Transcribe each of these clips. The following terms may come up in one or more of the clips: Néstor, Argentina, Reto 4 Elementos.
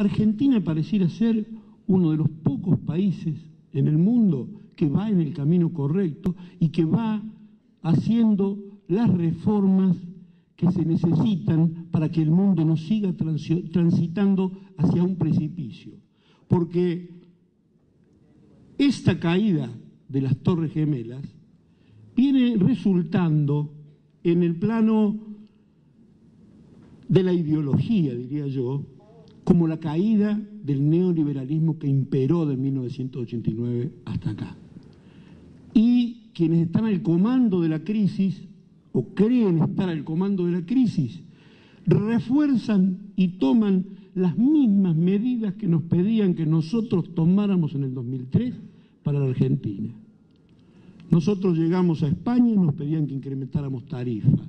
Argentina pareciera ser uno de los pocos países en el mundo que va en el camino correcto y que va haciendo las reformas que se necesitan para que el mundo no siga transitando hacia un precipicio. Porque esta caída de las Torres Gemelas viene resultando en el plano de la ideología, diría yo, como la caída del neoliberalismo que imperó de 1989 hasta acá. Y quienes están al comando de la crisis, o creen estar al comando de la crisis, refuerzan y toman las mismas medidas que nos pedían que nosotros tomáramos en el 2003 para la Argentina. Nosotros llegamos a España y nos pedían que incrementáramos tarifas.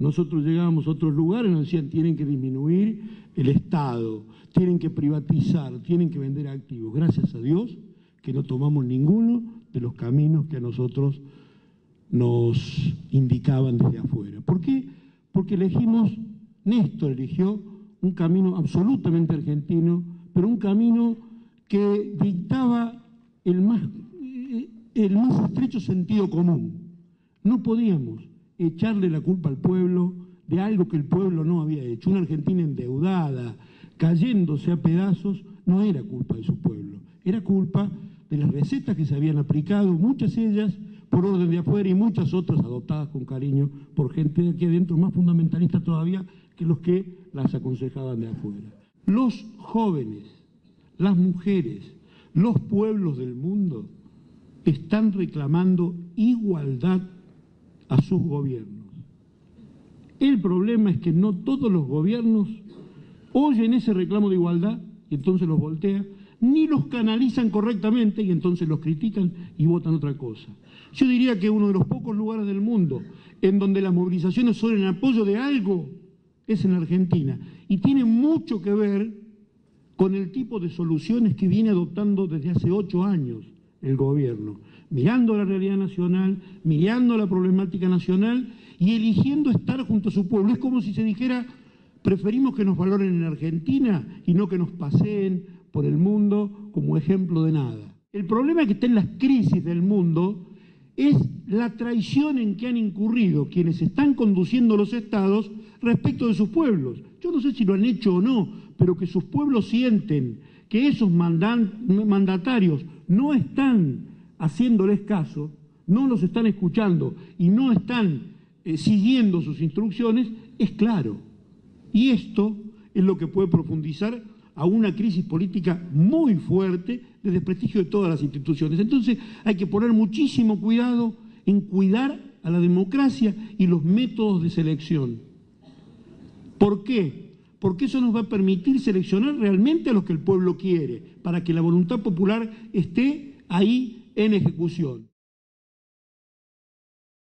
Nosotros llegábamos a otros lugares y nos decían tienen que disminuir el Estado, tienen que privatizar, tienen que vender activos. Gracias a Dios que no tomamos ninguno de los caminos que a nosotros nos indicaban desde afuera. ¿Por qué? Porque elegimos, Néstor eligió un camino absolutamente argentino, pero un camino que dictaba el más estrecho sentido común. No podíamos echarle la culpa al pueblo de algo que el pueblo no había hecho. Una Argentina endeudada, cayéndose a pedazos, no era culpa de su pueblo. Era culpa de las recetas que se habían aplicado, muchas ellas por orden de afuera y muchas otras adoptadas con cariño por gente de aquí adentro, más fundamentalista todavía que los que las aconsejaban de afuera. Los jóvenes, las mujeres, los pueblos del mundo están reclamando igualdad a sus gobiernos. El problema es que no todos los gobiernos oyen ese reclamo de igualdad y entonces los voltean, ni los canalizan correctamente y entonces los critican y votan otra cosa. Yo diría que uno de los pocos lugares del mundo en donde las movilizaciones son en apoyo de algo es en la Argentina y tiene mucho que ver con el tipo de soluciones que viene adoptando desde hace 8 años el gobierno, mirando la realidad nacional, mirando la problemática nacional y eligiendo estar junto a su pueblo. Es como si se dijera, preferimos que nos valoren en Argentina y no que nos paseen por el mundo como ejemplo de nada. El problema que está en las crisis del mundo es la traición en que han incurrido quienes están conduciendo los estados respecto de sus pueblos. Yo no sé si lo han hecho o no, pero que sus pueblos sienten que esos mandatarios no están haciéndoles caso, no los están escuchando y no están siguiendo sus instrucciones, es claro. Y esto es lo que puede profundizar a una crisis política muy fuerte de desprestigio de todas las instituciones. Entonces hay que poner muchísimo cuidado en cuidar a la democracia y los métodos de selección. ¿Por qué? Porque eso nos va a permitir seleccionar realmente a los que el pueblo quiere, para que la voluntad popular esté ahí en ejecución.